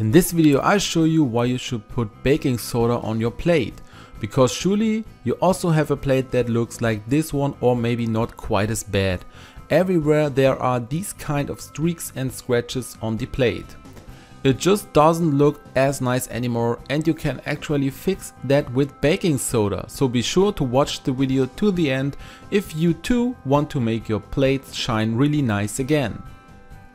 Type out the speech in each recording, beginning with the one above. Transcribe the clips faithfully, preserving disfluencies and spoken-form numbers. In this video I show you why you should put baking soda on your plate, because surely you also have a plate that looks like this one, or maybe not quite as bad. Everywhere there are these kind of streaks and scratches on the plate. It just doesn't look as nice anymore, and you can actually fix that with baking soda. So be sure to watch the video to the end if you too want to make your plates shine really nice again.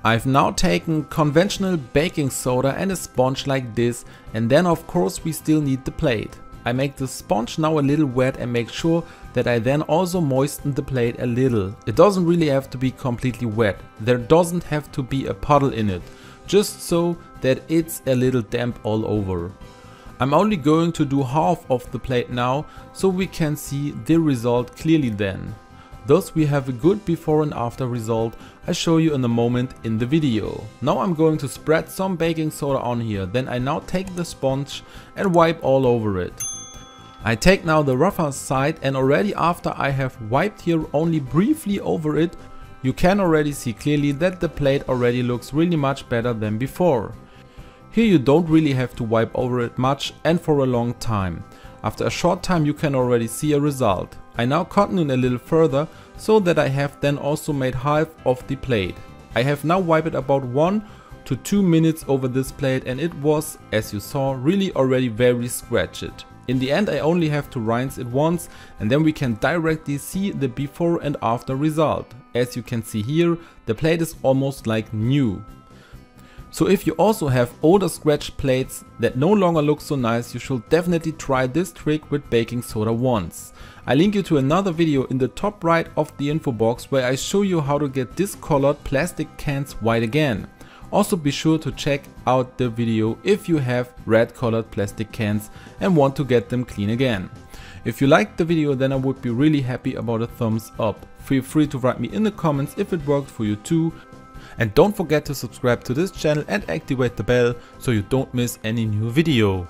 I've now taken conventional baking soda and a sponge like this, and then of course we still need the plate. I make the sponge now a little wet and make sure that I then also moisten the plate a little. It doesn't really have to be completely wet. There doesn't have to be a puddle in it, just so that it's a little damp all over. I'm only going to do half of the plate now, so we can see the result clearly then. Thus we have a good before and after result I show you in a moment in the video. Now I'm going to spread some baking soda on here, then I now take the sponge and wipe all over it. I take now the rougher side, and already after I have wiped here only briefly over it, you can already see clearly that the plate already looks really much better than before. Here you don't really have to wipe over it much and for a long time. After a short time you can already see a result. I now cotton in a little further, so that I have then also made half of the plate. I have now wiped about one to two minutes over this plate, and it was, as you saw, really already very scratched. In the end I only have to rinse it once, and then we can directly see the before and after result. As you can see here, the plate is almost like new. So if you also have older scratched plates that no longer look so nice, you should definitely try this trick with baking soda once. I link you to another video in the top right of the info box where I show you how to get discolored plastic cans white again. Also be sure to check out the video if you have red colored plastic cans and want to get them clean again. If you liked the video, then I would be really happy about a thumbs up. Feel free to write me in the comments if it worked for you too. And don't forget to subscribe to this channel and activate the bell so you don't miss any new video.